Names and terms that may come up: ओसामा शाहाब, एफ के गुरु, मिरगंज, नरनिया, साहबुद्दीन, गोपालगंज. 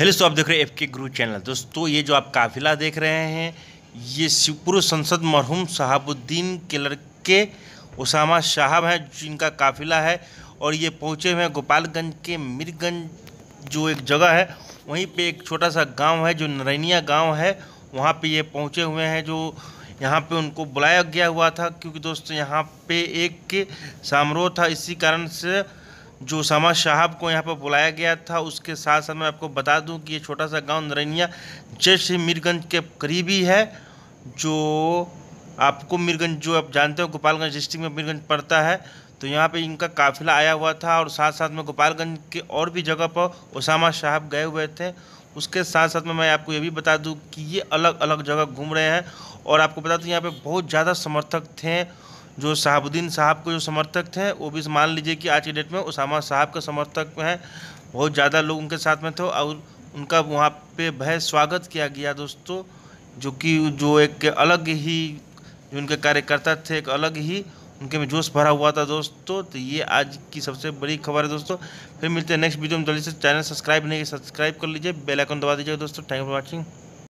Hello दोस्तों, आप देख रहे हैं एफ के गुरु चैनल। दोस्तों, ये जो आप काफिला देख रहे हैं ये शिवपुरी संसद मरहूम साहबुद्दीन के लड़के ओसामा शाहाब हैं जिनका काफिला है और ये पहुँचे हुए हैं गोपालगंज के मिरगंज जो एक जगह है वहीं पे एक छोटा सा गांव है जो नरनिया गांव है, वहाँ पे ये पहुँचे हुए हैं। जो यहाँ पे उनको बुलाया गया हुआ था क्योंकि दोस्तों यहाँ पे एक समारोह था, इसी कारण से जो ओसामा शाहाब को यहाँ पर बुलाया गया था। उसके साथ साथ मैं आपको बता दूं कि ये छोटा सा गांव नरनिया जैसे मिरगंज के करीबी है। जो आपको मिरगंज जो आप जानते हो गोपालगंज डिस्ट्रिक्ट में मिरगंज पड़ता है, तो यहाँ पे इनका काफिला आया हुआ था और साथ साथ में गोपालगंज के और भी जगह पर ओसामा शाहाब गए हुए थे। उसके साथ साथ में मैं आपको ये भी बता दूँ कि ये अलग अलग जगह घूम रहे हैं और आपको बता दूँ यहाँ पर बहुत ज़्यादा समर्थक थे। जो साहबुद्दीन साहब को जो समर्थक थे वो भी मान लीजिए कि आज के डेट में ओसामा साहब के समर्थक हैं, बहुत ज़्यादा लोग उनके साथ में थे और उनका वहाँ पे भव्य स्वागत किया गया। दोस्तों, जो एक अलग ही जो उनके कार्यकर्ता थे, एक अलग ही उनके में जोश भरा हुआ था। दोस्तों, तो ये आज की सबसे बड़ी खबर है। दोस्तों, फिर मिलते हैं नेक्स्ट वीडियो में। जल्दी से चैनल सब्सक्राइब नहीं सब्सक्राइब कर लीजिए, बेल आइकन दबा दीजिएगा। दोस्तों, थैंक यू फॉर वॉचिंग।